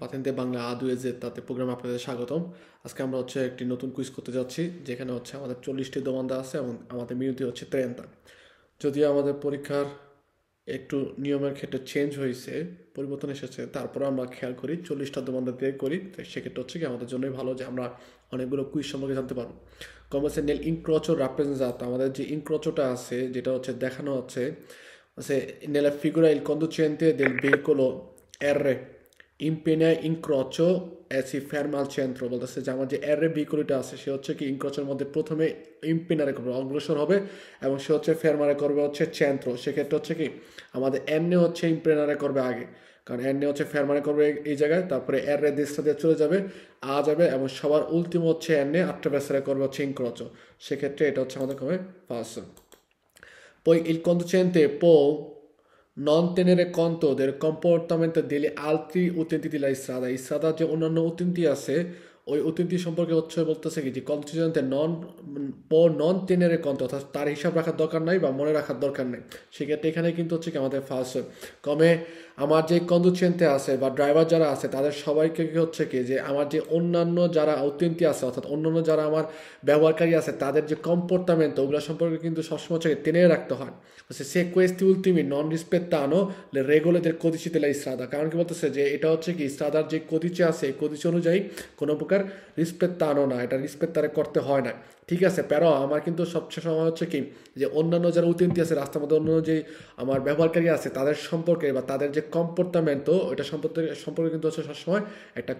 पातेंते बांगला आदुएजे ताते प्रोग्राम आपनादेर स्वागतम। आजके आमरा होच्छे एकटी नतुन कुइज करते जाच्छि, जेखाने होच्छे आमादेर 40टी दोमन देওয়া আছে এবং आमादेर मिनति होच्छे 30টা। যদিও आमादेर পরীক্ষার একটু নিয়মের ক্ষেত্রে চেঞ্জ হয়েছে, পরিবর্তন এসেছে, তারপরে আমরা খেয়াল করি 40টা दोमन দিয়ে করি, তো সেক্ষেত্রে হচ্ছে কি আমাদের জন্যই ভালো যে আমরা অনেকগুলো কুইজ সম্পর্কে জানতে পারবো। কমার্শিয়াল ইনক্রোচো রিপ্রেজেন্ট আমাদের যে ইনক্রোচোটা আছে যেটা হচ্ছে দেখানো হচ্ছে সে নেলা ফিগুরা ইল কন্ডুচেন্টে দেল ভেইকোলো এর इम्पेने इनक्रोचो ऐसी फैर्म आल चेंट्रो बोलते हैं जहाँ जो एरे भीकोलिटा आसे शे होच्छे कि इनक्रोचर मध्य प्रथमे इम्पेनारे करबे अग्रसर होबे एवं शे होच्छे फैर्मारे करबे होच्छे चेंट्रो सेक्षेत्रे होच्छे कि आमादेर एने होच्छे इम्पेनारे करबे आगे कारण एने होच्छे फैर्मारे करबे एई जायगाय तारपरे एरे देशटा दिये चले जाबे आ जाबे एवं सबार अंतिम होच्छे एने आफ्टर बेसारे करबे होच्छे इनक्रोचो सेक्षेत्रे एटा होच्छे आमादेर करबे पास पोई इल कन्डुचेंटे पो non tenere conto del comportamento degli altri utenti della strada strada je onnonno utenti ache oi utenti somporke hocche bolteche je contingent non tenere conto অর্থাৎ tar hishab rakhar dorkar nai ba mone rakhar dorkar nai shekhete ekhane kintu hocche ki amader first kome amar je conducente ache ba driver jara ache tader shobai ke ki hocche ki je amar je onnonno jara utenti ache অর্থাৎ onnonno jara amar byaboharkari ache tader je comportamento ogula somporke kintu sobshomoy hocche tenere rakhte hoy se questi ultimi non rispettano le regole del codice della strada কারণ কি বলতেছে যে এটা হচ্ছে কি স্ট্রাদার যে কোডিচে আছে কোডিচে অনুযায়ী কোনো প্রকার রিসপেক্টানো না, এটা রিসপেক্টারে করতে হয় না, ঠিক আছে। প্যারো আমার কিন্তু সবচেয়ে সময় হচ্ছে কি যে অন্যান্য যারা উত্তীর্ণ আছে রাস্তার মধ্যে অন্যান্য যে আমার ব্যবহারকারী আছে তাদের সম্পর্কে বা তাদের যে কম্পোর্টামেন্টো ওটা সম্পর্কে কিন্তু হচ্ছে সবসময় একটা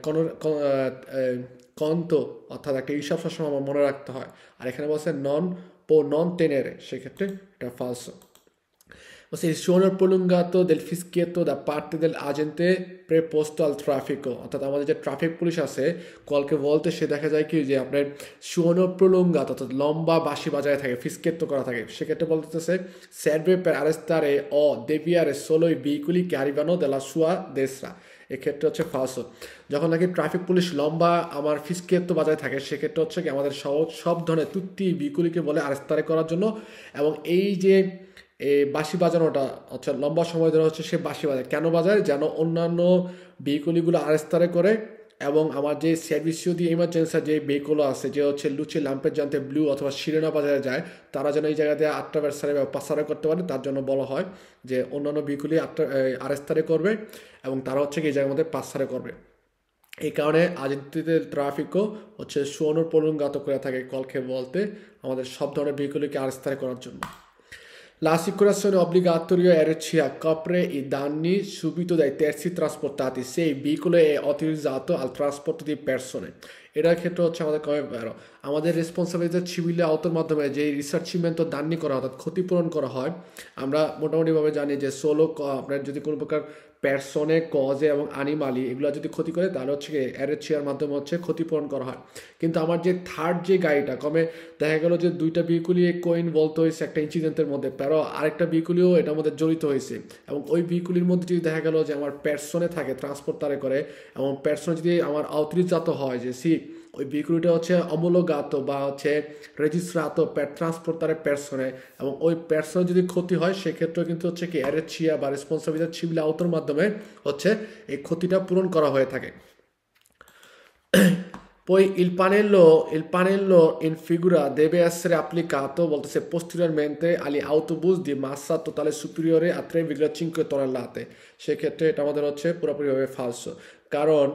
কন্ত অর্থাৎ একটা হিসাব সবসময় আমার মনে রাখতে হয়। আর এখানে বলছে নন টেনেরে সেক্ষেত্রে এটা ফালস। Il suono prolungato del fischietto da parte dell'agente preposto al traffico অর্থাৎ আমাদের যে ট্রাফিক পুলিশ আছে কলকে বলতে সে দেখা যায় কি যে আপনার suono prolungato অর্থাৎ লম্বা বাঁশি বাজায় থাকে fischietto করা থাকে সেক্ষেত্রে বলতেছে serve per arrestare o deviare solo i veicoli che arrivano dalla sua destra এক্ষেত্রে হচ্ছে ফালসো। যখন নাকি ট্রাফিক পুলিশ লম্বা আমার ফিসকেত্তো বাজায় থাকে সেক্ষেত্রে হচ্ছে কি আমাদের সব ধরনের তুত্তি বিকুলিকে বলে আরেস্তারে করার জন্য এবং এই যে বাঁশি বাজানোটা আচ্ছা লম্বা সময় ধরে হচ্ছে সে বাঁশি বাজায় কেন বাজায় যেন অন্যান্য বিকুলিগুলো আরেস্তারে করে এবং আমার যে সার্ভিসিও দিয়ে ইমার্জেন্সি যে বেকোলো আছে যে হচ্ছে লুচি ল্যাম্পের জানতে ব্লু অথবা শিরেনা বাজারে যায় তারা যেন এই জায়গাতে আটটা ব্যবসারে পাসারা করতে পারে তার জন্য বলা হয় যে অন্যান্য বিকুলি আটটা আরেস্তারে করবে এবং তারা হচ্ছে এই জায়গার মধ্যে পাসারা করবে। এই কারণে আজেন্টিদের ট্রাফিকও হচ্ছে সুনর পলুঙ্গাত করে থাকে কলকে বলতে আমাদের সব ধরনের বিকুলিকে আরেস্তারে করার জন্য। L'assicurazione obbligatoria RCA copre i danni subito dai terzi trasportati se il veicolo è utilizzato al trasporto di persone. এটার ক্ষেত্রে হচ্ছে আমাদের কমে বেরো আমাদের রেসপন্সিবিলিটি সিভিল আওতার মাধ্যমে যে রিসার্চিমেন্ট ও দান্নি করা অর্থাৎ ক্ষতিপূরণ করা হয় আমরা মোটামুটিভাবে জানি যে সোলো আপনার যদি কোনো প্রকার প্যারসনে কজে এবং আনিমালি এগুলো যদি ক্ষতি করে তাহলে হচ্ছে এরএচআর মাধ্যমে হচ্ছে ক্ষতিপূরণ করা হয়। কিন্তু আমার যে থার্ড যে গাড়িটা কমে দেখা গেল যে দুইটা ভেহিকুলই কোইন বলতে হয়েছে একটা ইনসিডেন্টের মধ্যে প্যারো আরেকটা ভেহিকুলিও এটার মধ্যে জড়িত হয়েছে এবং ওই ভেহিকুলির মধ্যে যদি দেখা গেল যে আমার প্যারসনে থাকে ট্রান্সপোর্ট তারে করে এবং প্যারসনে যদি আমার আউটরিজাত হয় যে সি ওই বিকুলিটা হচ্ছে অমূলগাত বা হচ্ছে রেজিস্ট্রাত ট্রান্সপোর্টারের পেরসনে এবং ওই পেরসনে যদি ক্ষতি হয় সেক্ষেত্রেও কিন্তু হচ্ছে কি এরএচআর বা রেসপন্সিবিলিটি সিভিল আওতার মাধ্যমে হচ্ছে এই ক্ষতিটা পূরণ করা হয়ে থাকে। Poi il pannello in figura deve essere applicato voltese posteriormente agli autobus di massa totale superiore a 3,5 tonnellate সেক্ষেত্রে এটা আমাদের হচ্ছে পুরোপুরিভাবে ফালস কারণ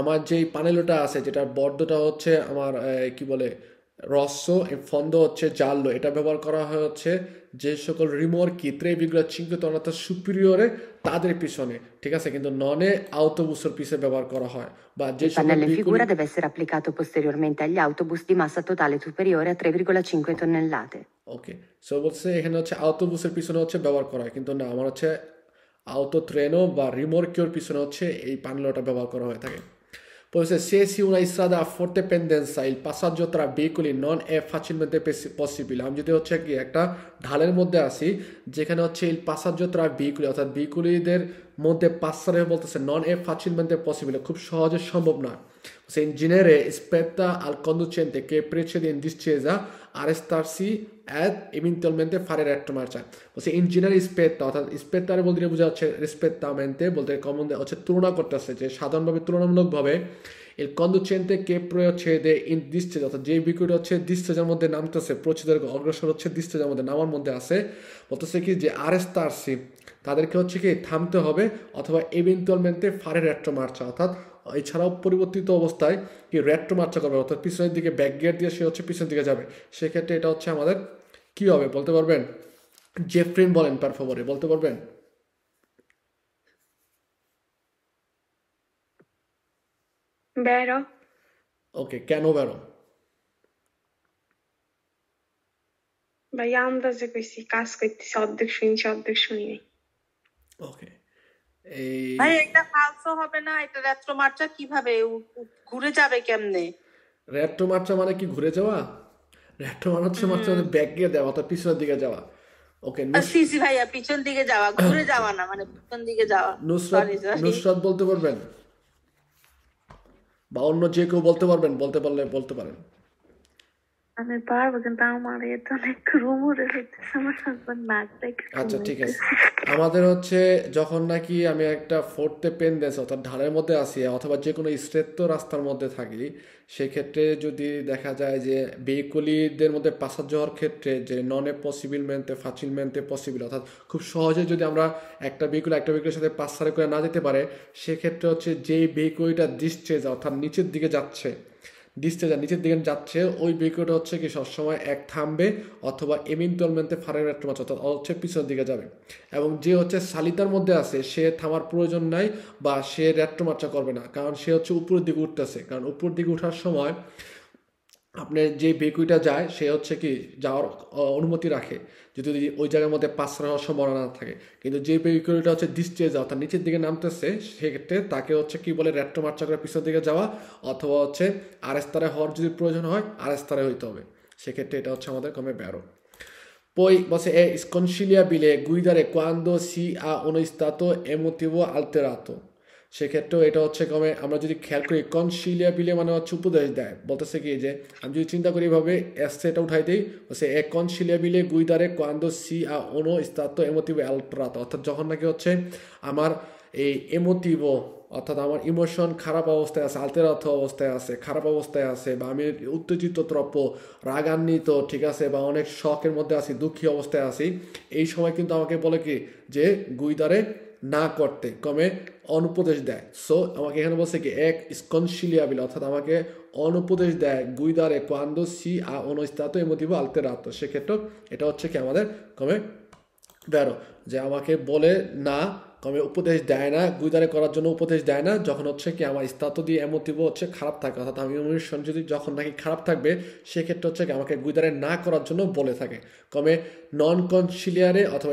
আমার যেই প্যানেলটা আছে যেটা বর্ডটা হচ্ছে আমার কি বলে রস্য ফন্দ হচ্ছে জাল্লো এটা ব্যবহার করা হচ্ছে যে সকল রিমোর্কি 3,5 তন্নাতা সুপিরিয়রে তাদের পিছনে, ঠিক আছে। কিন্তু ননে আউটোবুসের পিছে ব্যবহার করা হয় বা যে সকল figura deve essere applicato posteriormente agli autobus di massa totale superiore a 3,5 tonnellate okay so বলছে এখানে হচ্ছে আউটোবুসের পিছনে হচ্ছে ব্যবহার করা হয় কিন্তু না আমার হচ্ছে আউটো ট্রেনও বা রিমোর্কির পিছনে হচ্ছে এই প্যানেলটা ব্যবহার করা হয়ে থাকে। Poi se si una strada a forte pendenza il passaggio tra veicoli non è facilmente possibile আমি যদি হচ্ছে কি একটা ঢালের মধ্যে আসি যেখানে হচ্ছে il passaggio tra veicoli অর্থাৎ ভেহিকুলিদের মধ্যে পাস করা বলতেছে non è facilmente possibile খুব সহজে সম্ভব নয় Se l'ingegnere spetta al conducente che precede in discesa arrestarsi ed eventualmente fare retromarcia. Se l'ingegnere spetta, ossia spettare vuol dire bugiarci rispettamente, vuol dire come c'è turuna cortese, cioè sadanbhabe turunamulok bhabe il conducente che procede in discesa, ossia je veicolo hocche disceser moddhe namteche, proceder অগ্রসর হচ্ছে disceser moddhe নামার মধ্যে আছে, বলতেছে কি যে arrestarsi তাদেরকে হচ্ছে কি থামতে হবে অথবা eventualmente fare retromarcia, অর্থাৎ এছাড়াও পরিবর্তিত অবস্থায় কি রেট্রোমার্চা করবে অর্থাৎ পিছনের দিকে ব্যাক গিয়ার দিয়ে সে হচ্ছে পিছনের দিকে যাবে। সেই ক্ষেত্রে এটা হচ্ছে আমাদের কি হবে বলতে পারবেন? জেফ্রিন বলেন পার ফেভারে বলতে পারবেন? বেরো। ওকে, কেন বেরো? ভাই আন্দাজে কইছি কাজ করতেছি, অর্ধেক শুনছি অর্ধেক শুনি নাই। ওকে ভাই এটা ফালসো হবে না, এটা রেট্রোমার্চা কিভাবে ঘুরে যাবে কেমনে? রেট্রোমার্চা মানে কি ঘুরে যাওয়া? রেট্রোমার্চা মানে ব্যাক গিয়ে দেওয়া অথবা পিছনের দিকে যাওয়া। ওকে সি সি ভাইয়া পিছন দিকে যাওয়া, ঘুরে যাওয়া না, মানে পিছন দিকে যাওয়া। নুসরাত বলতে পারবেন বা অন্য যে কেউ বলতে পারবেন? বলতে পারলে বলতে পারেন। আমি পারবো কিন্তু আমার এটা অনেক রুমুরে হচ্ছে আমার হাজবেন্ড মার্ক দেখে। আচ্ছা ঠিক আছে, আমাদের হচ্ছে যখন নাকি আমি একটা ফোর্থে পেন দেশ অর্থাৎ ধারের মধ্যে আসি অথবা যে কোনো স্ট্রেট রাস্তার মধ্যে থাকি, সেক্ষেত্রে যদি দেখা যায় যে ভেহিকুলিদের মধ্যে পাসাজ হওয়ার ক্ষেত্রে যে ননে পসিবল মেনতে ফাচিল মেনতে পসিবল, অর্থাৎ খুব সহজে যদি আমরা একটা ভেহিকুলের সাথে পাসারে করে না যেতে পারে, সেক্ষেত্রে হচ্ছে যেই ভেহিকুলটা ডিসচেজ অর্থাৎ নিচের দিকে যাচ্ছে নিচের দিকে যাচ্ছে ওই ভেহিকলটা হচ্ছে কি সবসময় এক থামবে অথবা এমিনটলমেন্টে ফারের রেট্রোমার্চা অর্থাৎ হচ্ছে পিছনের দিকে যাবে। এবং যে হচ্ছে সালিতার মধ্যে আছে সে থামার প্রয়োজন নাই বা সে রেট্রোমার্চা করবে না, কারণ সে হচ্ছে উপরের দিকে উঠতেছে। কারণ উপরের দিকে ওঠার সময় আপনার যে ভেহিকলটা যায় সে হচ্ছে কি যাওয়ার অনুমতি রাখে যদি ওই জায়গার মধ্যে পাসরা হওয়ার সম্ভাবনা না থাকে, কিন্তু যে ভেহিকলটা হচ্ছে ডিসচেজ অর্থাৎ নিচের দিকে নামতেছে সেক্ষেত্রে তাকে হচ্ছে কি বলে রেট্রোমার্চা করে পিছনের দিকে যাওয়া অথবা হচ্ছে আরেস্তারে হওয়ার যদি প্রয়োজন হয় আরেস্তারে হইতে হবে। সেক্ষেত্রে এটা হচ্ছে আমাদের কমে বেরো। Poi base è sconsigliabile guidare quando si ha uno stato emotivo alterato. সেক্ষেত্রেও এটা হচ্ছে কমে আমরা যদি খেয়াল করি কনসিলিয়াবিলে মানে হচ্ছে উপদেশ দেয়, বলতেছে কি যে আমি যদি চিন্তা করি এভাবে এটা উঠাই দিই সে এক কনসিলিয়াবিলে গুইদারে কোয়ান্দো সি আ ওনো স্তাত্তো এমোটিভ অ্যালট্রাত, অর্থাৎ যখন নাকি হচ্ছে আমার এই এমোটিভ অর্থাৎ আমার ইমোশন খারাপ অবস্থায় আছে, আলতেরাত অবস্থায় আছে, খারাপ অবস্থায় আছে বা আমি উত্তেজিত দ্রব্য রাগান্বিত ঠিক আছে বা অনেক শখের মধ্যে আছি দুঃখী অবস্থায় আছি, এই সময় কিন্তু আমাকে বলে কি যে গুইদারে না করতে কমে অনুপদেশ দেয়। সো আমাকে এখানে বলছে কি এক স্কনসিলিয়াবিল অর্থাৎ আমাকে অনুপদেশ দেয় গুইদারে কোয়ান্দো সি আ অনুস্তাত এমোটিভ আলতেরাত। সেক্ষেত্রে এটা হচ্ছে কি আমাদের কমে বেরো, যে আমাকে বলে না কমে উপদেশ দেয় না গুইদারে করার জন্য উপদেশ দেয় না যখন হচ্ছে কি আমার স্তাত দিয়ে এমোটিভ হচ্ছে খারাপ থাকে অর্থাৎ আমি ইমোশন যদি যখন নাকি খারাপ থাকবে সেক্ষেত্রে হচ্ছে কি আমাকে গুইদারে না করার জন্য বলে থাকে। কমে নন কনসিলিয়ারে অথবা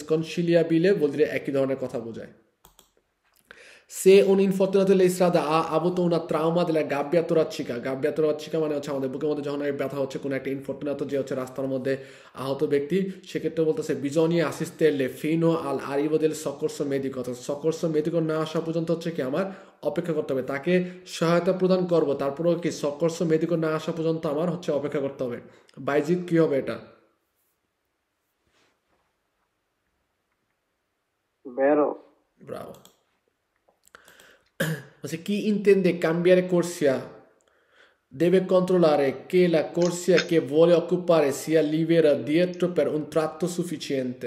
স্কনসিলিয়াবিলে বলতে একই ধরনের কথা বোঝায়। সে উন ইনফর্চুনেটলি ইসরাদা আবত উনা ট্রাউমা দিলা গাব্যাতরাচ্ছিকা মানে হচ্ছে আমাদের বুকের মধ্যে যখন ব্যথা হচ্ছে কোনো একটা ইনফর্চুনেট যে হচ্ছে রাস্তার মধ্যে আহত ব্যক্তি, সেক্ষেত্রে বলতেছে বিজনী আসিস্তেলে ফিনো আল আরিবদেল সকর্ষ মেদিক অর্থাৎ সকর্ষ মেদিক না আসা পর্যন্ত হচ্ছে কি আমার অপেক্ষা করতে হবে, তাকে সহায়তা প্রদান করবো তারপরেও কি সকর্ষ মেদিক না আসা পর্যন্ত আমার হচ্ছে অপেক্ষা করতে হবে। বাইজিত কি হবে এটা? Bravo. Chi intende cambiare corsia deve controllare che la corsia che vuole occupare sia libera dietro per un tratto sufficiente.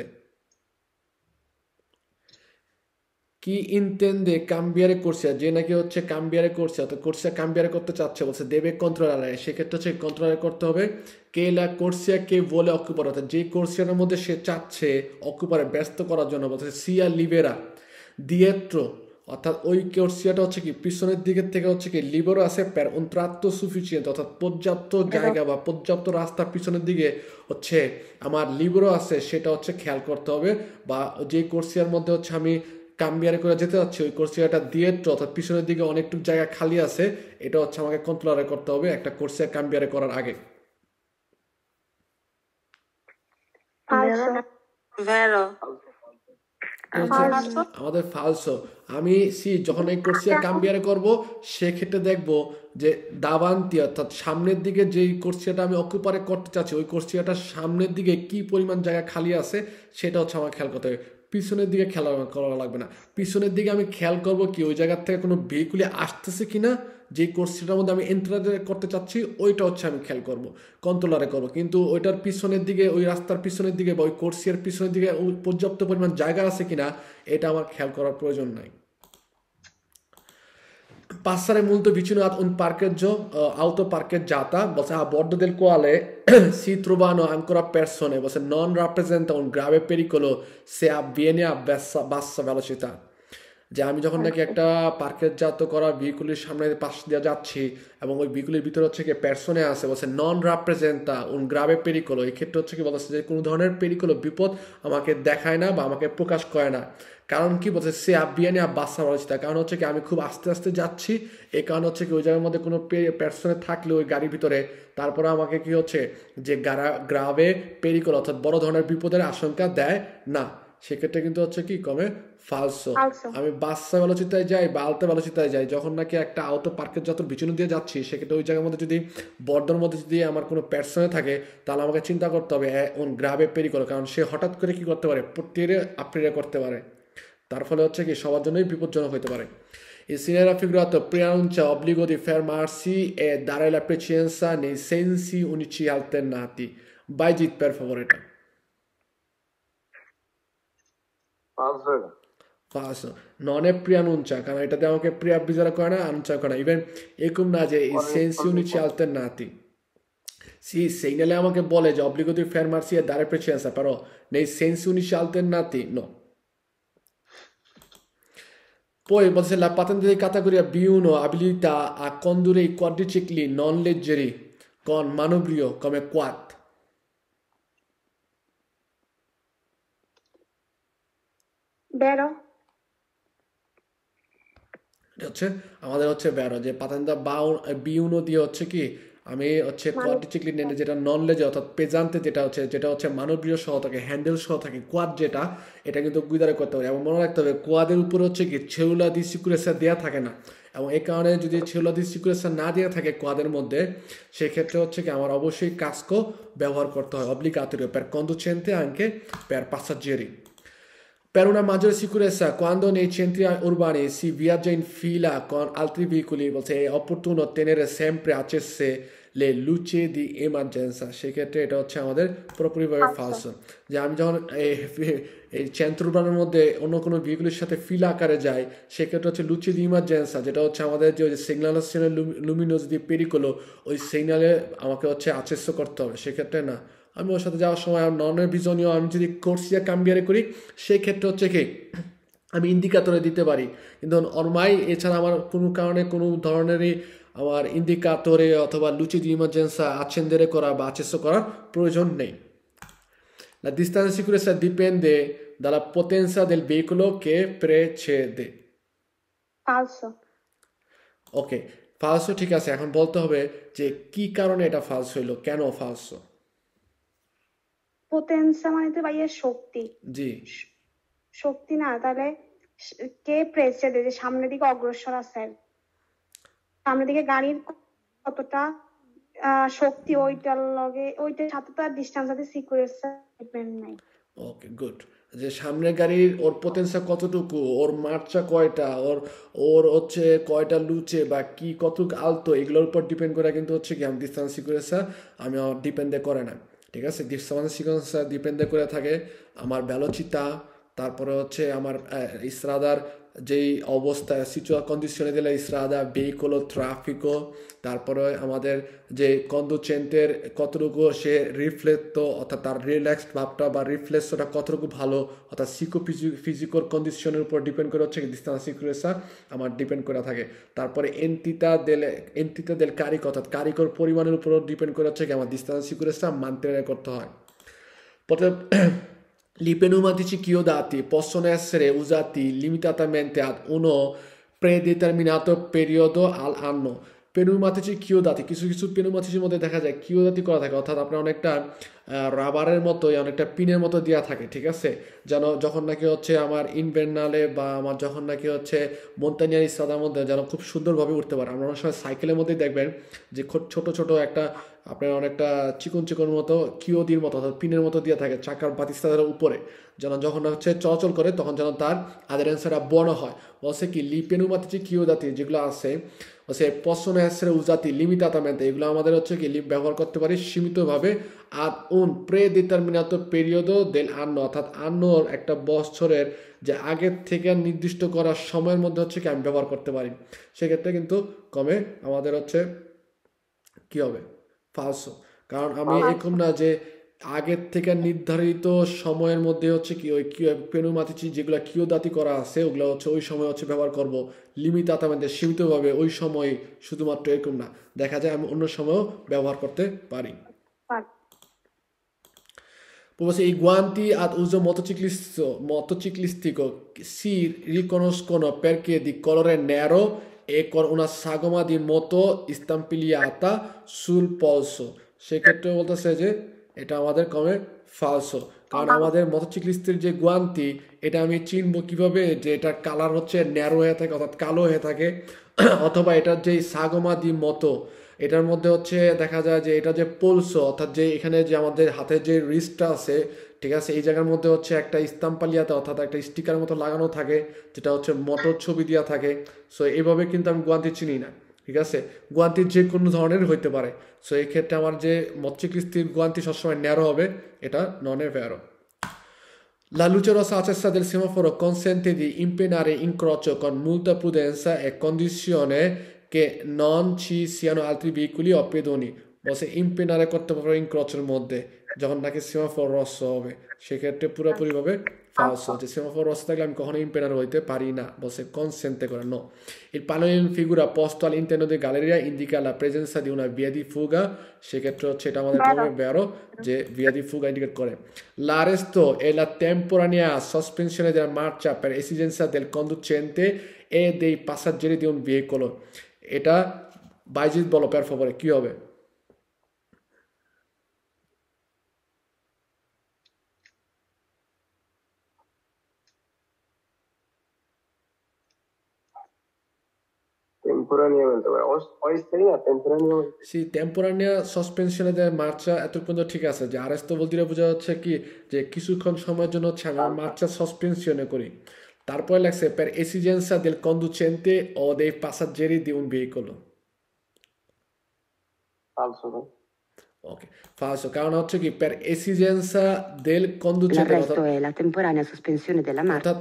Chi intende cambiare corsia, যে নাকি হচ্ছে cambiare corsia অর্থাৎ corsia cambiare করতে চাচ্ছে বলছে deve controllare, সেক্ষেত্রে হচ্ছে control করতে হবে কে লা corsia che vuole occupare অর্থাৎ যে corsiaর মধ্যে সে চাচ্ছে occupare ব্যস্ত করার জন্য বলছে sia libera dietro অর্থাৎ ওই কোর্সিয়াটা হচ্ছে কি পিছনের দিকের থেকে হচ্ছে কি লিবারও আছে প্যার অন্তরাত্ম সুফিসিয়েন্ট অর্থাৎ পর্যাপ্ত জায়গা বা পর্যাপ্ত রাস্তা পিছনের দিকে হচ্ছে আমার লিবারও আছে সেটা হচ্ছে খেয়াল করতে হবে, বা যে কোর্সিয়ার মধ্যে হচ্ছে আমি কাম্বিয়ারে করে যেতে যাচ্ছি ওই কোর্সিয়াটা দিয়ে অর্থাৎ পিছনের দিকে অনেকটুকু জায়গা খালি আছে, এটা হচ্ছে আমাকে কন্ট্রোলারে করতে হবে একটা কোর্সিয়া কাম্বিয়ারে করার আগে। আমাদের ফালসো আমি সি যখন এই কোর্সিয়া কাম্বিয়ারে করব সে ক্ষেত্রে দেখব যে দাবান্তি অর্থাৎ সামনের দিকে যেই কোর্সিয়াটা আমি অকুপারে করতে চাচ্ছি ওই কোর্সিয়াটা সামনের দিকে কি পরিমাণ জায়গা খালি আছে সেটা হচ্ছে আমার খেয়াল করতে হবে। পিছনের দিকে খেলা করা লাগবে না, পিছনের দিকে আমি খেয়াল করব কি ওই জায়গার থেকে কোনো ভেহিকুলে আসতেছে কিনা, যে কোর্সটার মধ্যে আমি এন্টার করতে চাচ্ছি ওইটা হচ্ছে আমি খেয়াল করব, কন্ট্রোলারে করব। কিন্তু ওইটার পিছনের দিকে ওই রাস্তার পিছনের দিকে বা ওই কোর্সের পিছনের দিকে পর্যাপ্ত পরিমাণ জায়গা আছে কিনা এটা আমার খেয়াল করার প্রয়োজন নাই। passare molto vicino ad un parcheggio auto parcheggiata a bordo del quale si trovano ancora persone, non rappresenta un grave pericolo se avviene a bassa velocità। যে আমি যখন নাকি একটা পার্কেজাত করা ভেহিকুলের সামনে পাশ দিয়ে যাচ্ছি এবং ওই ভেহিকুলের ভিতরে হচ্ছে কি পার্সনে আছে বলছে নন রিপ্রেজেন্টা উন গ্রাভে পেরিকলো, এই ক্ষেত্রে হচ্ছে কি বলছে যে কোনো ধরনের পেরিকলো বিপদ আমাকে দেখায় না বা আমাকে প্রকাশ করে না। কারণ কি বলছে সে আবিয়ানে বাসা বলছে, তার কারণ হচ্ছে কি আমি খুব আস্তে আস্তে যাচ্ছি, এই কারণ হচ্ছে কি ওই জায়গার মধ্যে কোনো পার্সনে থাকলে ওই গাড়ির ভিতরে তারপরে আমাকে কি হচ্ছে যে গ্রাভে পেরিকলো অর্থাৎ বড় ধরনের বিপদের আশঙ্কা দেয় না। সেক্ষেত্রে কিন্তু হচ্ছে কি কমে ফালসো। আমি বাচ্চা বেলচিতায় যাই বা আলতা বেলচিতায় যাই যখন নাকি একটা আউটো পার্কের যত বিচুন দিয়ে যাচ্ছি সেক্ষেত্রে ওই জায়গার মধ্যে যদি বর্ডার মধ্যে যদি আমার কোনো প্যাটসনে থাকে তাহলে আমাকে চিন্তা করতে হবে ওন গ্রাভে পেরি করো, কারণ সে হঠাৎ করে কি করতে পারে প্রত্যেকে আপ্রিয়া করতে পারে, তার ফলে হচ্ছে কি সবার জন্যই বিপজ্জনক হতে পারে। Il sinero raffigurato preannuncia obbligo di fermarsi e dare la precedenza nei sensi unici alternati। Baijit per favore। Falso, non è preannuncia, কারণ এটাতে আমাকে প্রি অ্যাডভাইজার করে না, আনুঞ্চা করে না। ইভেন এরকম না যে সেন্স ইউনিট অল্টারনেটিভ সি সিগনালে আমাকে বলে যে অব্লিগো দি ফার্মাসি এর দ্বারা প্রেসেন্সা পারো নেই সেন্স ইউনিট অল্টারনেটিভ নো। Poi বলছে la patente di categoria B1 abilita a condurre i quadricicli non leggeri con manubrio come quad। আমাদের হচ্ছে বেরো যে পাতান্দা বিউনো দিয়ে হচ্ছে কি আমি হচ্ছে কোয়াড্রিচিকলি নেনে যেটা নন লেজ অর্থাৎ পেজান্তে যেটা হচ্ছে মানবীয় সহ থাকে, হ্যান্ডেল সহ থাকে কোয়াড যেটা, এটা কিন্তু গুইদারে করতে হবে। এবং মনে রাখতে হবে কোয়াদের উপরে হচ্ছে কি ছেউলা দিয়ে সিকুরেসা দেওয়া থাকে না, এবং এই কারণে যদি ছেউলা দিয়ে সিকুরেসা না দেওয়া থাকে কোয়াদের মধ্যে সেক্ষেত্রে হচ্ছে কি আমার অবশ্যই কাস্কো ব্যবহার করতে হয়। অব্লিগাটোরিও per conducente anche per passaggeri। Per una maggiore sicurezza quando nei centri urbani si viaggia in fila con altri veicoli è opportuno tenere sempre accese le luci di emergenza। সেক্ষেত্রে এটা হচ্ছে আমাদের প্রপরিভাবে ফালসো। যে আমি যখন এই centro urbaner মধ্যে অন্য কোনো ভেহিকুলের সাথে ফিলা আকারে যাই সেক্ষেত্রে হচ্ছে লুচি দি ইমার্জেন্সা যেটা হচ্ছে আমাদের যে সিগন্যালে লুমিনোস দি পেরিকোলো ওই সিগনালে আমাকে হচ্ছে আচেস করতে হবে। সেক্ষেত্রে না আমি ওর সাথে যাওয়ার সময় নন ভিজনীয় আমি যদি কোর্সিয়া কাম্বিয়ারে করি সেক্ষেত্রে হচ্ছে কি আমি ইন্ডিকেটরে দিতে পারি, কিন্তু অরমাই এছাড়া আমার কোনো কারণে কোনো ধরনেরই আমার ইন্ডিকেটরে অথবা লুচিড ইমার্জেন্সা আচ্ছেন্দেরে করা বা আচ্ছেস করার প্রয়োজন নেই। La distanza di sicurezza dipende dalla potenza del veicolo che precede। Falso। ওকে ফালসো ঠিক আছে, এখন বলতে হবে যে কি কারণে এটা ফালসো হইলো, কেন ফালসো। পোটেনশিয়াল মানে তো ভাইয়া শক্তি, জি শক্তি না, তাহলে কে প্রেসে দেয় যে সামনের দিকে অগ্রসর আছে, সামনের দিকে গাড়ির কতটা শক্তি ওইটার লগে ওইটার সাথে তার ডিসটেন্স আছে সিকিউরেন্সে ডিপেন্ড নাই। Okay good. যে সামনের গাড়ির ওর পোটেনশিয়াল কতটুকু, ওর মার্চা কয়টা, ওর হচ্ছে কয়টা লুচে বা কি কতটুকু আলতো এগুলোর উপর ডিপেন্ড করে কিন্তু হচ্ছে কি আমি ডিসটেন্স সিকিউরেন্সে আমি ডিপেন্ডে করে না। ঠিক আছে, ডিসটেন্স সিকুয়েন্সটা ডিপেন্ড করে থাকে আমার ভেলোসিটি, তারপরে হচ্ছে আমার ইসরাদার যেই অবস্থা সিচুয়া কন্ডিশনে দিলে ইসরাদা ভেহিকোলো ট্রাফিকো, তারপরে আমাদের যে কন্ডুচেন্টের কতটুকু সে রিফ্লেক্টো অর্থাৎ তার রিল্যাক্সড ভাবটা বা রিফ্লেক্সটা কতটুকু ভালো অর্থাৎ সিকো ফিজিক্যাল কন্ডিশনের উপর ডিপেন্ড করে হচ্ছে ডিসটেন্স সিকুয়েন্সটা আমার ডিপেন্ড করে থাকে। তারপরে এন্টিতা দেল কারিক অর্থাৎ কারিকর পরিমাণের উপর ডিপেন্ড করে হচ্ছে আমার ডিসটেন্স সিকুয়েন্সটা মেনটেন করতে হয়। Gli pneumatici chiodati possono essere usati limitatamente ad uno predeterminato periodo all'anno। pneumatici chiodati কিছু কিছু pneumatici মধ্যে দেখা যায় chiodati করা থাকে, অর্থাৎ আপনার অনেকটা রাবারের মতোই অনেকটা পিনের মতো দেয়া থাকে ঠিক আছে যেন যখন নাকি হচ্ছে আমার ইনভেনালে বা আমার যখন নাকি হচ্ছে মন্টানিয়ারি সাদার মধ্যে যেন খুব সুন্দরভাবে উঠতে পারে আমরা অনেক সময় সাইকেলের মধ্যে দেখবেন যে ছোট ছোট একটা আপনার অনেকটা চিকন চিকন মতো কিওদির মতো অর্থাৎ পিনের মতো দেয়া থাকে চাকার বাতিস্তার উপরে যেন যখন হচ্ছে চলাচল করে তখন যেন তার আদার অ্যান্সারটা বড় হয় বলছে কি লিপেনুমাতিচি কিওদাতি যেগুলো আছে বলছে পছন্দ অ্যান্সারে উজাতি লিমিতাতামেন্তে এগুলো আমাদের হচ্ছে কি লিপ ব্যবহার করতে পারি সীমিতভাবে আর উন প্রেডিটারমিনাতো পিরিয়ডো দেল আন্নো অর্থাৎ আন্নোর একটা বছরের যে আগে থেকে নির্দিষ্ট করা সময়ের মধ্যে হচ্ছে কি আমি ব্যবহার করতে পারি সেই ক্ষেত্রে কিন্তু কমে আমাদের হচ্ছে কি হবে ফালসো কারণ আমি এরকম না যে आगे থেকে নির্ধারিত সময়ের মধ্যে হচ্ছে কি ওই পেনুমাতিচি যেগুলা কিওদাতি করা আছে ওগুলা হচ্ছে ওই সময় হচ্ছে ব্যবহার করব লিমিতাতামেন্তে সীমিতভাবে ওই সময় শুধুমাত্র এরকম না দেখা যায় আমি অন্য সময়ও ব্যবহার করতে পারি Pues i guanti ad uso motociclistico si riconoscono perché di colore nero e con una sagoma di moto stampillata sul polso. Se che tu volta sei je, eta amader come falso. Karon amader motociclistir je guanti eta ami chinbo kibhabe je etar color hocche narrow hoye thake orthat kalo hoye thake othoba etar je sagoma di moto এটার মধ্যে হচ্ছে দেখা যায় যে এটা যে polls অর্থাৎ যে এখানে যে আমাদের হাতে যে রিস্টটা আছে ঠিক আছে এই জায়গার মধ্যে হচ্ছে একটা স্ট্যাম্পালিয়াতে অর্থাৎ একটা স্টিকার মতো লাগানো থাকে যেটা হচ্ছে মোটর ছবি দেয়া থাকে সো এইভাবে কিন্তু আমি গুয়ান্তি চিনি না ঠিক আছে গুয়ান্তি যে কোনো ধরনের হতে পারে সো এই ক্ষেত্রে আমার যে মটচিকৃষ্টির গুয়ান্তি সবসময় ন্যারো হবে এটা নন এভারো La luce rossa accesa del semaforo consente di impenare incrocio con molta prudenza e condizione che non ci siano altri veicoli o pedoni posso impennare corto proprio incrocio mode যখন নাকি semaphore রস্ত হবে সেই ক্ষেত্রে পুরোপুরি ভাবে ফালস যে সেমাফোর রস্ত থাকলে আমি কখনো ইম্পেনার হইতে পারি না বসে কনসেন্টে করে নো il panel in figura posto all'interno della galleria indica la presenza di una via di fuga সেই ক্ষেত্রে এটা আমাদের জন্য বেরো যে via di fuga indicate করে l'arresto e la temporanea sospensione della marcia per esigenza del conducente e dei passeggeri di un veicolo এটা বাইজিত বলো per favore কি হবে temporanea sospensione della marcia è tutto ঠিক আছে যে arresto vuol dire বোঝা যাচ্ছে কি যে কিছুক্ষণ সময়ের জন্য মার্চা সাসপেনশন করি তারপরে লেখছে per esigenza del conducente o dei passeggeri di un veicolo falso okay falso কারণ হচ্ছে কি per esigenza del conducente l'arresto è la temporanea sospensione della marcia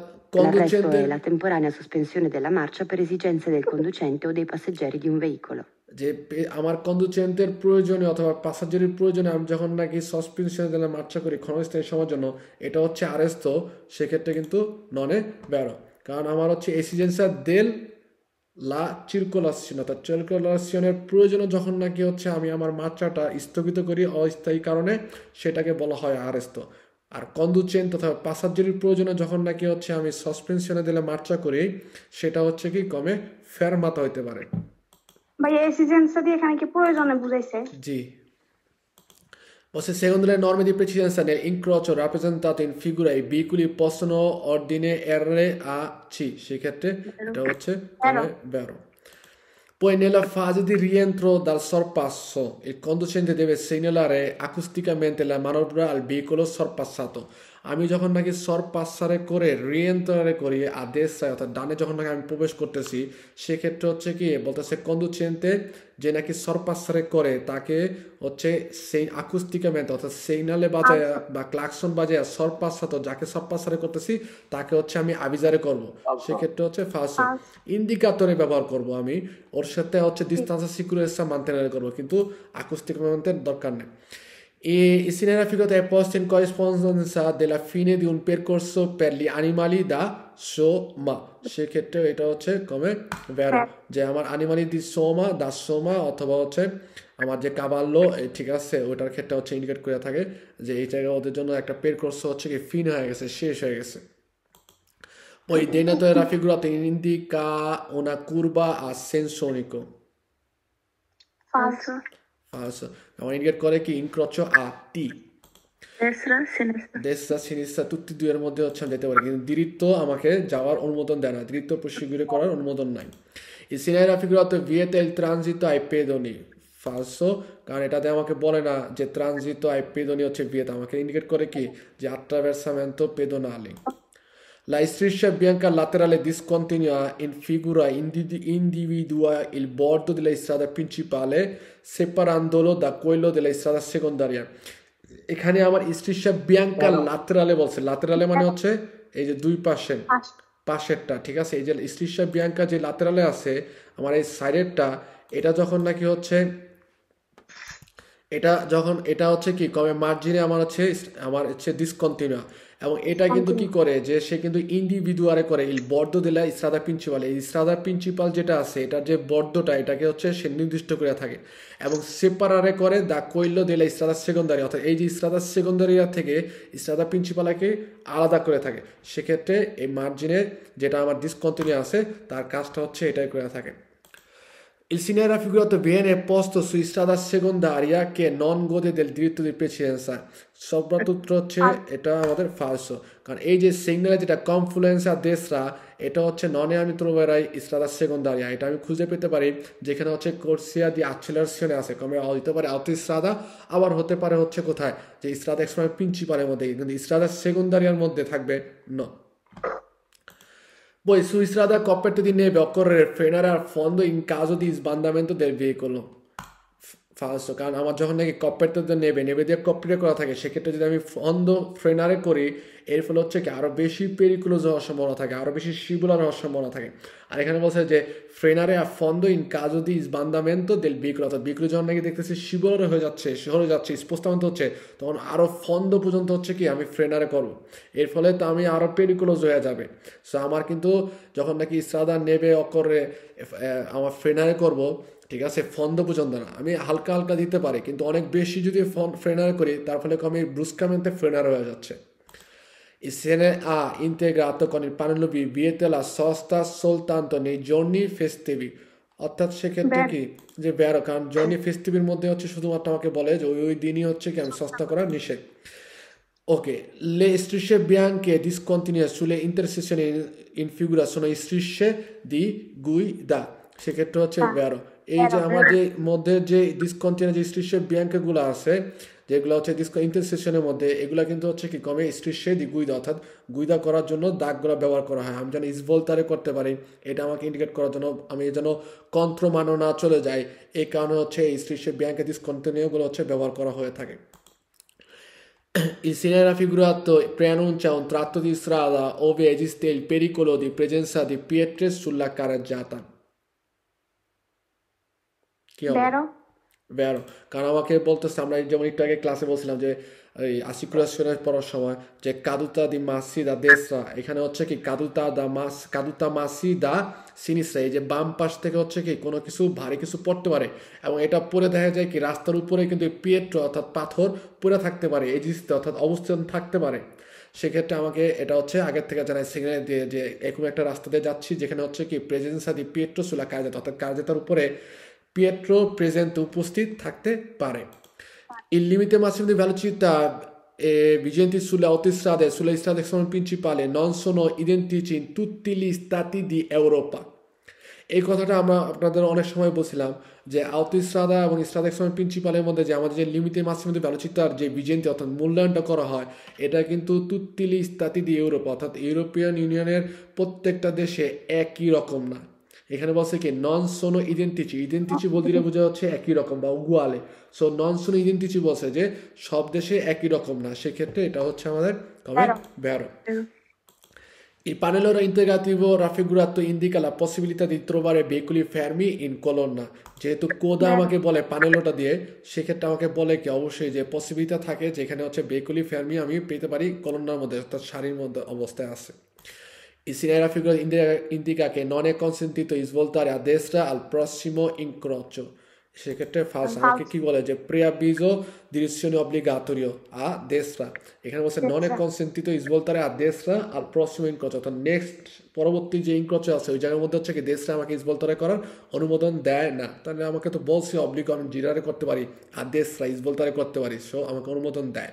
L'arresto è la temporanea sospensione della marcia per esigenze del conducente o dei passeggeri di un veicolo. যে আমার কন্ডুচেন্টের প্রয়োজনে অথবা প্যাসেঞ্জারের প্রয়োজনে আমি যখন নাকি সাসপেনশন দিলাম মার্চা করি ক্ষণস্থায়ী সময়ের জন্য এটা হচ্ছে আরএস্ট সেই ক্ষেত্রে কিন্তু নন এ বেরো কারণ আমার হচ্ছে এসিজেন্সা দেল লা সার্কুলাসিয়ন অর্থাৎ সার্কুলাসিয়নের প্রয়োজনে যখন নাকি হচ্ছে আমি আমার মার্চাটা স্থগিত করি অস্থায়ী কারণে সেটাকে বলা হয় আরএস্ট আর কন্ডুচেন্ট অথবা প্যাসেঞ্জারের প্রয়োজনে যখন নাকি হচ্ছে আমি সাসপেনশনে দিলে মার্চা করি সেটা হচ্ছে কি কমে ফেরমাতা হতে পারে ভাই এসিজেন্সা দিয়ে এখানে কি প্রয়োজনে বুঝাইছে জি Posso secondo le norme di precidenza nell'incrocio rappresentato in figura i veicoli possono ordine RAC সেক্ষেত্রে এটা হচ্ছে বেরো Poi nella fase di rientro dal sorpasso, il conducente deve segnalare acusticamente la manovra al veicolo sorpassato. Ami jokhon naki sorpassare kore rientrare kori adesha otat dane jokhon naki ami probesh kortechi, she khetre hocche ki bolteche conducente je naki sorpassare kore take hocche sei acusticamente otat signale bajaya ba klaxon bajaya sorpassato jake sorpassare kortechi take hocche ami avizare korbo. She khetre hocche falso. Indicatore byabohar korbo ami or sathe hocche distance securezza maintainer korbo kintu acusticamente dorkar nei. E il segnalefico è posto in corrispondenza della fine di un percorso per gli animali da soma. Se che te eta hocche come vero je amar animali di soma da soma othoba hocche amar je cavallo thik ache otar khetre hocche indicate kore thake je ei jayga oder jonno ekta percorso hocche ki fin hoye geche shesh hoye geche Poi dentro la figura indica una curva a senso unico. Falso. Falso. Amar indicate kore ki incrocio a t destra sinistra tutti e due এর মধ্যে হচ্ছে যেতে পারে কিন্তু diritto আমাকে যাওয়ার অনুমোদন দেয় না diritto proseguire করার অনুমোদন নাই এই সিনাইরা ফিগুরাতে vieta il transito ai pedoni falso কারণ এটাতে আমাকে বলে না যে ট্রানজিটো ai pedoni হচ্ছে vieta আমাকে ইন্ডিকেট করে কি যে attraversamento pedonale la striscia bianca laterale discontinua in figura individua il bordo della strada principale separandolo da quello della strada secondaria এখানে আমার স্ট্রিশা বিয়াঙ্কা ল্যাটেরালে বলছে ল্যাটেরালে মানে হচ্ছে এই যে দুই পাশে পাশেরটা ঠিক আছে এই যে স্ট্রিশা বিয়াঙ্কা যে ল্যাটেরালে আছে আমার এই সাইডেরটা এটা যখন নাকি হচ্ছে এটা যখন এটা হচ্ছে কি কমে মার্জিনে আমার হচ্ছে ডিসকন্টিনিউ এবং এটা কিন্তু কি করে যে সে কিন্তু ইন্ডিভিজুয়ালে করে এই বর্ডো দিলা ইসরাদা প্রিন্সিপাল এই ইসরাদা প্রিন্সিপাল যেটা আছে এটার যে বর্ডোটা এটাকে হচ্ছে সে নির্দিষ্ট করে থাকে এবং সেপারারে করে দা কইলো দিলা ইসরাদা সেকেন্ডারি অর্থাৎ এই যে ইসরাদা সেকেন্ডারিয়া থেকে ইসরাদা প্রিন্সিপালকে আলাদা করে থাকে সেক্ষেত্রে এই মার্জিনে যেটা আমার ডিসকন্টিনিউ আছে তার কাজটা হচ্ছে এটাই করে থাকে Il segnale raffigurato viene posto su strada secondaria che non gode del diritto di precedenza, soprattutto c'è età amater falso. Quindi, e je segnale della confluenza a destra, età hocche non ami troverai strada secondaria. Eta ami khuje pete pari, jekhane hocche corsia di accelerazione ache, come hote pare auto strada, abar hote pare hocche kothay, je strada express principal er moddhe, kintu strada secondaria er moddhe thakbe no. Poi su strada coperte di neve occorre frenare al fondo in caso di sbandamento del veicolo. Falso, কারণ আমার যখন নাকি কপেটে দিয়ে নেবে দিয়ে কপেটে করা থাকে সেক্ষেত্রে যদি আমি ফন্দ ফ্রেনারে করি এর ফলে হচ্ছে কি আরও বেশি পেরিকুলোজ হওয়ার সম্ভাবনা থাকে আরও বেশি শিবুলার হওয়ার সম্ভাবনা থাকে আর এখানে বলছে যে ফ্রেনারে আর ফন্দ ইন কাজো দি স্বান্দামেন্ত দেল বিক্রো অর্থাৎ বিক্রো যখন নাকি দেখতেছি শিবুলার হয়ে যাচ্ছে শহরে যাচ্ছে স্পষ্টমান্ত হচ্ছে তখন আরও ফন্দ পর্যন্ত হচ্ছে কি আমি ফ্রেনারে করবো এর ফলে তো আমি আরও পেরিকুলোজ হয়ে যাবে সো আমার কিন্তু যখন নাকি সাদা নেবে অকরে আমার ফ্রেনারে করবো ঠিক আছে ফন্দ পর্যন্ত না আমি হালকা হালকা দিতে পারি কিন্তু অনেক বেশি যদি ফ্রেনার করি তার ফলে কমে ব্রুস্কামেন্টে ফ্রেনার হয়ে যাচ্ছে ইসেনে আ ইন্টিগ্রাটো con il pannello B vieta la sosta soltanto nei giorni festivi অর্থাৎ সেক্ষেত্রে কি যে বের কারণ জর্নি ফেস্টিভের মধ্যে হচ্ছে শুধুমাত্র আমাকে বলে যে ওই দিনই হচ্ছে কি আমি সস্তা করা নিষেধ Ok, le strisce bianche discontinue sulle intersezioni in figura sono strisce di guida. Se che c'è è vero. E già amare modde je discontinue je strisce bianche gula ase, je gula che intersezione modde egula kintu hocche ki kome strisce di guida orthat guida korar jonno dag gula byabohar kora hoy. Ami jeno svoltare korte pari. Eta amake indicate korar jonno ami jeno contro mano na chole jay. Ei karone hocche strisce bianche discontinue gulo hocche byabohar kora hoye thake. Il segnale raffigurato preannuncia un tratto di strada ove esiste il pericolo di presenza di pietre sulla carreggiata. Vero? Vero. কারণ আমাকে বলতেছে আমরা যেমন একটু আগে ক্লাসে বলছিলাম যে এই আসিকুলাশনের পড়ার সময় যে কাদুতা দি মাসি দা দেসরা এখানে হচ্ছে কি কাদুতা মাসি দা সিনিসরা এই যে বাম পাশ থেকে হচ্ছে কি কোনো কিছু ভারী কিছু পড়তে পারে এবং এটা পরে দেখা যায় কি রাস্তার উপরে কিন্তু পিয়েট্রো অর্থাৎ পাথর পড়ে থাকতে পারে এই জিনিসটা অর্থাৎ অবস্থান থাকতে পারে সেক্ষেত্রে আমাকে এটা হচ্ছে আগের থেকে জানাই সিগন্যাল দিয়ে যে এরকম একটা রাস্তাতে যাচ্ছি যেখানে হচ্ছে কি প্রেজেন্সা দি পিয়েট্রো সুলা কাজেত অর্থাৎ কাজেতার উপরে পিয়েট্রো প্রেজেন্ট উপস্থিত থাকতে পারে Il limite massimo di velocità e vigenti sulle autostrade e sulle strade principali non sono identici in tutti gli stati di Europa. E কথাটা আমরা আপনাদের অনেক সময় বলছিলাম যে autostrada এবং strade principali মধ্যে যে আমাদের যে limite massimo di velocità যে vigenti অর্থাৎ মূল্যায়নটা করা হয় এটা কিন্তু tutti gli stati di Europa অর্থাৎ ইউরোপিয়ান ইউনিয়নের প্রত্যেকটা দেশে একই রকম না এখানে বলছে কি নন সোনো ইডেন্টিটি ইডেন্টিটি বলতে বোঝা যাচ্ছে একই রকম বা উগুয়ালে সো নন সোনো ইডেন্টিটি বলছে যে সব দেশে একই রকম না সেই ক্ষেত্রে এটা হচ্ছে আমাদের vero Il pannello integrativo raffigurato indica la possibilità di trovare veicoli fermi in colonna যেহেতু কোদা আমাকে বলে প্যানেলটা দিয়ে সেই ক্ষেত্রে আমাকে বলে কি অবশ্যই যে পসিবিলিটি থাকে যেখানে হচ্ছে veicoli fermi আমি পেতে পারি colonnaর মধ্যে অর্থাৎ সারির মধ্যে অবস্থায় আছে Il segnale raffigurato indica che non è consentito di svoltare a destra al prossimo incrocio. Se che te falsa anche chi vuole c'è preavviso direzione obbligatorio a destra. E che non è consentito di svoltare a destra al prossimo incrocio. The next পরবর্তী যে ইনক্রচ আছে ওই জায়গার মধ্যে হচ্ছে কি দেশরা আমাকে স্বলতারে করার অনুমোদন দেয় না তাহলে আমাকে তো বলছি অবলিক আমি জিরারে করতে পারি আর দেশরা স্বলতারে করতে পারি সো আমাকে অনুমোদন দেয়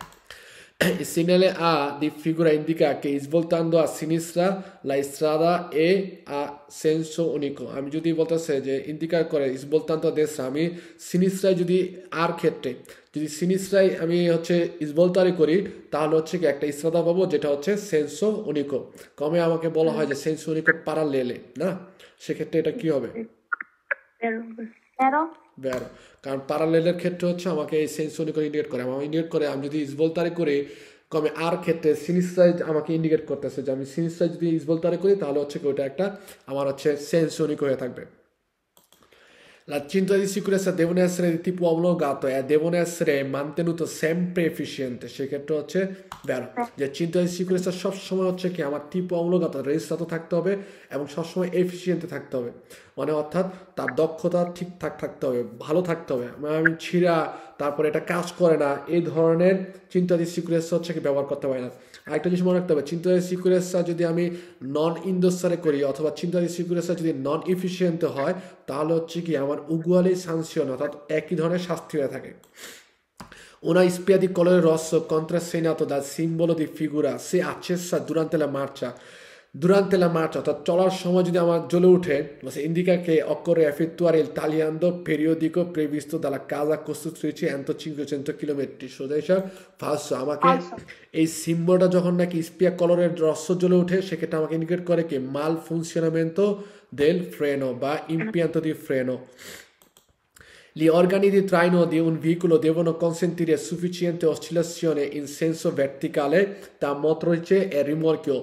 il segnale A di figura indica che svoltando a sinistra la strada E ha senso unico. Ami jodi bolteche je indicate kore svoltando a destra, ami sinistra jodi r khetre jodi sinistrai ami hocche svoltari kori tahole hocche ki ekta strada pabo jeta hocche senso unico. Kome amake bola hoy je senso unico parallele na she khetre eta ki hobe 12 বের কারণ প্যারালালের ক্ষেত্রে হচ্ছে আমাকে এই sense উনিকো indicate করে। আমি indicate করে আমি যদি ইসবলতারে করি কমে আর ক্ষেত্রে সিনিস্ট্রাইজ আমাকে ইন্ডিকেট করতেছে যে আমি সিনিস্ট্রাইজ যদি ইসবলতারে করি তাহলে হচ্ছে কি ওটা একটা আমার হচ্ছে সেন্স উনিকো হয়ে থাকবে। La cinta di sicurezza devono essere di tipo omologato e devono essere mantenuto sempre efficiente. সেক্ষেত্রে হচ্ছে বের যে চিন্তা di sicurezza সব সময় হচ্ছে কি আমার tipo omologato রেজিস্ট্রাটো থাকতে হবে এবং সব সময় এফিশিয়েন্ট থাকতে হবে। মানে অর্থাৎ তার দক্ষতা ঠিকঠাক থাকতে হবে, ভালো থাকতে হবে। আমি ছিড়া তারপরে এটা কাজ করে না এই ধরনের চিন্তা দি সিকুরেন্স হচ্ছে কি ব্যবহার করতে পারি না। আরেকটা জিনিস মনে রাখতে হবে, চিন্তা দি সিকুরেন্স যদি আমি নন ইন্ডোসারে করি অথবা চিন্তা দি সিকুরেন্স যদি নন এফিশিয়েন্ট হয় তাহলে হচ্ছে কি আমার উগুয়ালি সানসিয়ন অর্থাৎ একই ধরনের শাস্তি হয়ে থাকে। Una spia di colore rosso contrassegnato dal simbolo di figura se accessa durante la marcia. Durante la marcia, cioè চলার সময় যদি আমার জ্বলে ওঠে, indica che occorre effettuare il tagliando periodico previsto dalla casa costruttrice entro 500 km. সোজা হিসাব ফালসো। আমাকে এই সিম্বলটা যখন নাকি স্পিয়া কলরের রস জ্বলে ওঠে সেক্ষেত্রে আমাকে ইন্ডিকেট করে কি মাল ফুনশনামেন্টো del freno বা impianto di freno. Gli organi di traino di un veicolo devono consentire sufficiente oscillazione in senso verticale da motrice e rimorchio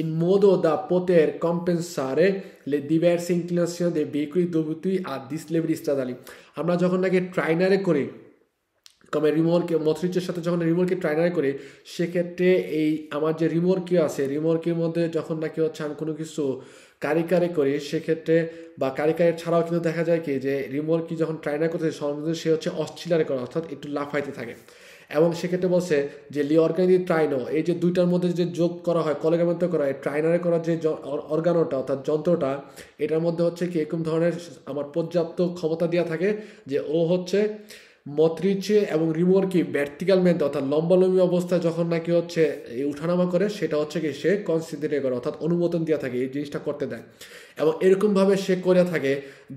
in modo da poter compensare le diverse inclinazioni dei veicoli dovuti a dislivelli stradali. Amra jokhon naki trainare kori come rimorchio motrice সাথে যখন রিমোর্কে ট্রাইনারে করি সেক্ষেত্রে এই আমার যে রিমোর্কিও আছে রিমোর্কের মধ্যে যখন নাকি হচ্ছে আমি কোনো কিছু কারিকারে করি সেক্ষেত্রে বা কারিকারে ছাড়াও কিন্তু দেখা যায় কি যে রিমোর্কি যখন ট্রাইনার করতে সম্ভবত সে হচ্ছে অস্ট্রেলিয়ারে করে অর্থাৎ একটু লাফাইতে থাকে। এবং সেক্ষেত্রে বলছে যে লি অর্গানিক ট্রাইনো এই যে দুইটার মধ্যে যে যোগ করা হয় কলেগামেন্ট করা হয় ট্রাইনারে করার যে অর্গানোটা অর্থাৎ যন্ত্রটা এটার মধ্যে হচ্ছে কি এরকম ধরনের আমার পর্যাপ্ত ক্ষমতা দেওয়া থাকে যে ও হচ্ছে মটরিচে এবং রিমোর্কি ভার্টিক্যাল মেন্ট অর্থাৎ লম্বালম্বী অবস্থায় যখন নাকি হচ্ছে এই উঠানামা করে সেটা হচ্ছে কি সে কনসিডারে করে অর্থাৎ অনুমোদন দেওয়া থাকে এই জিনিসটা করতে দেয়। এবং এরকমভাবে সে করে থাকে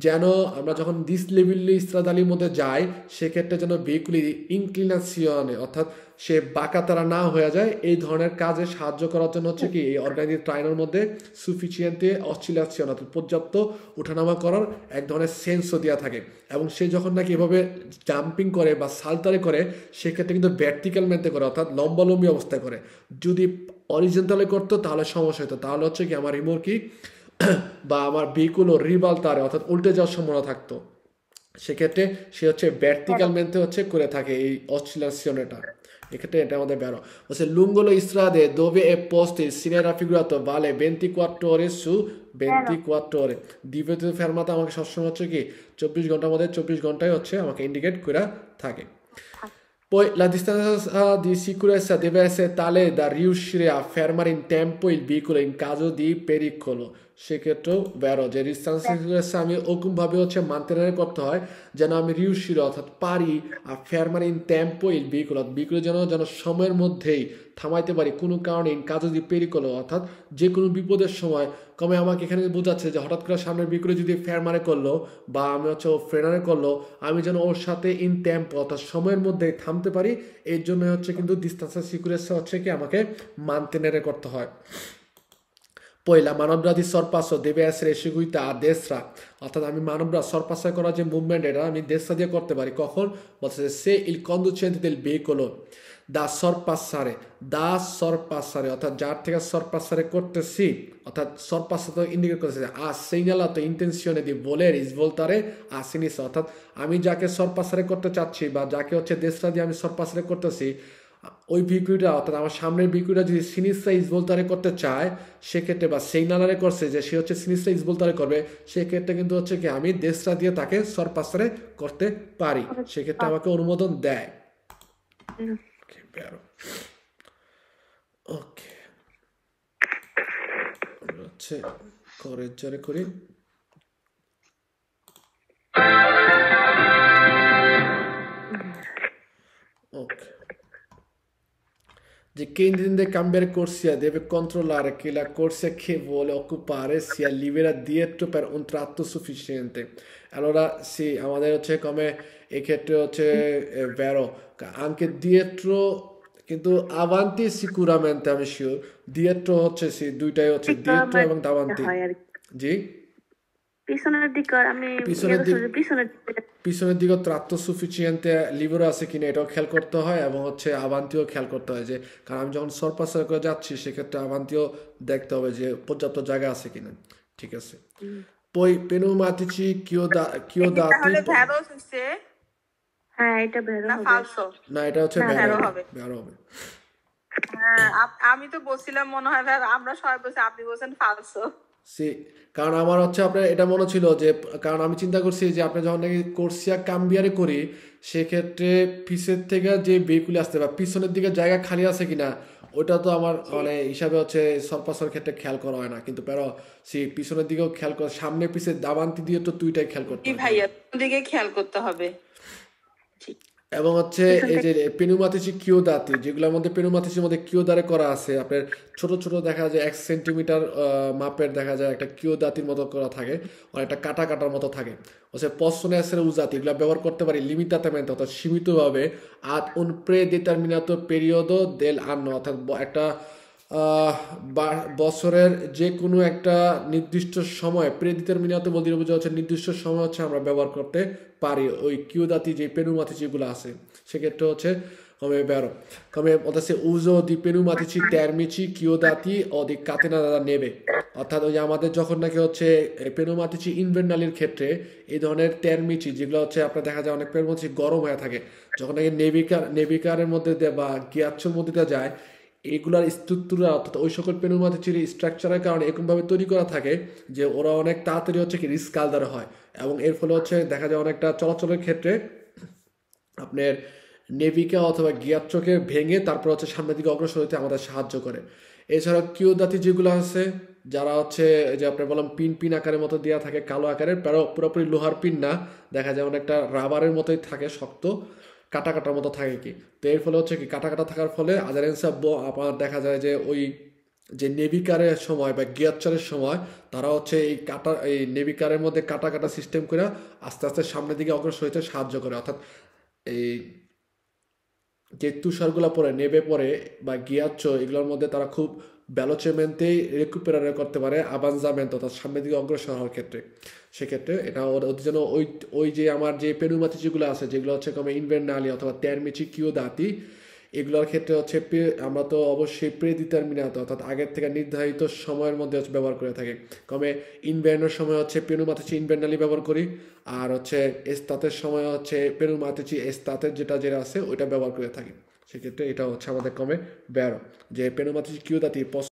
যেন আমরা যখন দিস লেভেলি ইস্ত্রাদালির মধ্যে যাই সেক্ষেত্রে যেন ভেহিকুলি ইনক্লিনাসিয়নে অর্থাৎ সে বাঁকা তারা না হয়ে যায় এই ধরনের কাজে সাহায্য করার জন্য হচ্ছে কি এই অর্গানিক ট্রাইনের মধ্যে সুফিসিয়েন্টে অসিলেশন অর্থাৎ পর্যাপ্ত উঠানামা করার এক ধরনের সেন্সও দেওয়া থাকে। এবং সে যখন নাকি এভাবে জাম্পিং করে বা সালতারে করে সেক্ষেত্রে কিন্তু ভার্টিক্যাল মেন্টে করে অর্থাৎ লম্বালম্বী অবস্থায় করে। যদি অরিজিনটালে করতো তাহলে সমস্যা হতো, তাহলে হচ্ছে কি আমার রিমোর্কি বা আমার ভেহিকুলও রিভাল তারে অর্থাৎ উল্টে যাওয়ার সম্ভাবনা থাকতো। সেক্ষেত্রে সে হচ্ছে ভার্টিক্যাল মেন্টে হচ্ছে করে থাকে এই অসিলেশনটা। Lungo le strade dove è posto il segnale raffigurato vale 24 ore su 24 ore. Divete fermata amake shobshomoy hocche ki 24 ghontar moddhe 24 ghontai hocche amake indicate kora thake. Poi la distanza di sicurezza deve essere tale da riuscire a fermare in tempo il veicolo in caso di pericolo. সেক্ষেত্রেও বেরো যে distance সিকুরেন্স আমি ওরকমভাবে হচ্ছে মান্টেনারে করতে হয় যেন আমি রিউশির অর্থাৎ পারি আর ফেরমার ইন টেম্পো ইল বিকুল বিকুল যেন যেন সময়ের মধ্যেই থামাইতে পারি কোনো কারণে ইন কাজ যদি পেরিকল অর্থাৎ যে কোনো বিপদের সময় কমে আমাকে এখানে বোঝাচ্ছে যে হঠাৎ করে সামনের বিকুলে যদি ফেরমারে করলো বা আমি হচ্ছে ও ফ্রেনারে করলো আমি যেন ওর সাথে ইন টেম্পো অর্থাৎ সময়ের মধ্যে থামতে পারি। এর জন্য হচ্ছে কিন্তু ডিস্টান্স সিকুরেন্স হচ্ছে কি আমাকে মান্টেনারে করতে হয়। Poi la manovra di sorpasso deve essere eseguita a destra, অর্থাৎ আমি মানবরা sorpassare করার যে মুভমেন্ট এটা আমি destra দিয়ে করতে পারি কখন বলছে সে il conducente del veicolo da sorpassare অর্থাৎ যার থেকে sorpassare করতেছি অর্থাৎ sorpassare তো ইন্ডিকেট করতেছে আ segnalato intenzione di voler svoltare a sinistra অর্থাৎ আমি যাকে sorpassare করতে চাচ্ছি বা যাকে হচ্ছে destra দিয়ে আমি sorpassare করতেছি ওই ভিকুটা অর্থাৎ আমার সামনের ভিকুটা যদি সিনিস্ট্রা ইসবলতারে করতে চায় সেক্ষেত্রে বা সেগনালারে করছে যে সে হচ্ছে সিনিস্ট্রা ইসবলতারে করবে সেক্ষেত্রে কিন্তু হচ্ছে কি আমি দেশটা দিয়ে তাকে সরপাসরে করতে পারি সেক্ষেত্রে আমাকে অনুমোদন দেয়। ওকে আচ্ছা করেজরে করি okay che intende cambiare corsia deve controllare che la corsia che vuole occupare sia libera dietro per un tratto sufficiente. Allora sì, come è vero anche dietro, কিন্তু avanti sicuramente আমি sure dietro হচ্ছে সি দুইটাই হচ্ছে dietro এবং davanti জি পিছনের দিক আর আমি পিছনের দিক তত্ত্ব sufficiente libero আছে কিনা এটাও খেয়াল করতে হয় এবং হচ্ছে avantiও খেয়াল করতে হয় যে কারণ আমি যখন সরপাসের করে যাচ্ছি সে ক্ষেত্রে avantiও দেখতে হবে যে পর্যাপ্ত জায়গা আছে কিনা ঠিক আছে poi pneumatici chio dati হ্যাঁ এটা বেরো না ফালসো না এটা হচ্ছে বেরো হবে আমি তো বলছিলাম মনে হয় ভাই আমরা সবাই বলছি আপনি বলেন ফালসো সি কারণ আমার হচ্ছে আপনার এটা মনে ছিল যে কারণ আমি চিন্তা করছি যে আপনি যখন নাকি কোর্সিয়া কাম্বিয়ারে করি সেই ক্ষেত্রে পিছের থেকে যে ভেহিকল আসতে বা পিছনের দিকে জায়গা খালি আছে কিনা ওটা তো আমার মানে হিসাবে হচ্ছে সরপাসের ক্ষেত্রে খেয়াল করা হয় না কিন্তু পরে সি পিছনের দিকেও খেয়াল কর সামনে পিছে দাবান্তি দিয়ে তো দুইটাই খেয়াল করতে হবে ভাইয়া দিকে খেয়াল করতে হবে এবং হচ্ছে এই যে পিনুমাতিচি কিউ দাতি যেগুলোর মধ্যে পিনুমাতিচির মধ্যে কিউ দারে করা আছে আপনার ছোট ছোট দেখা যায় 1 সেমি মাপের দেখা যায় একটা কিউ দাতির মতো করা থাকে আর একটা কাটা কাটার মতো থাকে ওসে পসনে এসের উজাতি এগুলো ব্যবহার করতে পারি লিমিটামেন্ট অর্থাৎ সীমিতভাবে আদ উন প্রে ডিটারমিনাটো পিরিয়ডো দেল আন্ন অর্থাৎ একটা বছরের যে কোনো একটা নির্দিষ্ট সময় প্রে ডিটারমিনাটো বলতে বোঝা হচ্ছে নির্দিষ্ট সময় হচ্ছে আমরা ব্যবহার করতে পারি ওই কিউ দাতি যে পেনুমাতিচিগুলো আছে সেক্ষেত্রে হচ্ছে কমে বেরো কমে অর্থাৎ উজো দি পেনুমাতিচি টার্মিচি কিউ দাতি ও দি কাতেনা দাদা নেবে অর্থাৎ ওই আমাদের যখন নাকি হচ্ছে পেনুমাতিচি ইনভেন্টালির ক্ষেত্রে এই ধরনের টার্মিচি যেগুলো হচ্ছে আপনারা দেখা যায় অনেক পেনুমাতিচি গরম হয়ে থাকে যখন নাকি নেভিকারের মধ্যে বা গিয়ারচুর মধ্যে যায় এগুলার স্ট্রাকচার অর্থাৎ ওই সকল পেনুমাতিচির স্ট্রাকচারের কারণে এরকমভাবে তৈরি করা থাকে যে ওরা অনেক তাড়াতাড়ি হচ্ছে কি রিস্ক আলদার হয় এবং এর ফলে হচ্ছে দেখা যায় অনেকটা চলাচলের ক্ষেত্রে আপনার নেভিকা অথবা গিয়ার চোখে ভেঙে তারপর হচ্ছে সামনের দিকে অগ্রসর হতে আমাদের সাহায্য করে এছাড়া কিউ দাতি যেগুলো আছে যারা হচ্ছে যে আপনি বললাম পিন আকারের মতো দেওয়া থাকে কালো আকারের প্যারো পুরোপুরি লোহার পিন না দেখা যায় অনেকটা রাবারের মতোই থাকে শক্ত কাটা কাটার মতো থাকে কি তো এর ফলে হচ্ছে কি কাটা কাটা থাকার ফলে আদারেন্সা আপনার দেখা যায় যে ওই যে নেভিকারের সময় বা গিয়ারচারের সময় তারা হচ্ছে এই নেভিকারের মধ্যে কাটা কাটা সিস্টেম করে আস্তে আস্তে সামনের দিকে অগ্রসর হতে সাহায্য করে অর্থাৎ এই যে তুষারগুলো পরে নেবে পরে বা গিয়ারচ এগুলোর মধ্যে তারা খুব ভেলোচেমেন্টেই রেকুপারেট করতে পারে আভানজামেন্ট অর্থাৎ সামনের দিকে অগ্রসর হওয়ার ক্ষেত্রে সেক্ষেত্রে এটা ওদের জন্য ওই যে আমার যে পেনুমাতিচিগুলো আছে যেগুলো হচ্ছে কমে ইনভেন্টালি অথবা টার্মিচি কিউ দাতি এগুলোর ক্ষেত্রে হচ্ছে আমরা তো অবশ্যই প্রে ডিটারমিনাটো অর্থাৎ আগের থেকে নির্ধারিত সময়ের মধ্যে হচ্ছে ব্যবহার করে থাকি কমে ইনভেন্টার সময় হচ্ছে পেনুমাতিচি ইনভেন্টালি ব্যবহার করি আর হচ্ছে এস্তাতের সময় হচ্ছে পেনুমাতিচি এস্তাতের যেটা আছে ওইটা ব্যবহার করে থাকি সেক্ষেত্রে এটা হচ্ছে আমাদের কমে বেরো যে পেনুমাতিচি কিউ দাতি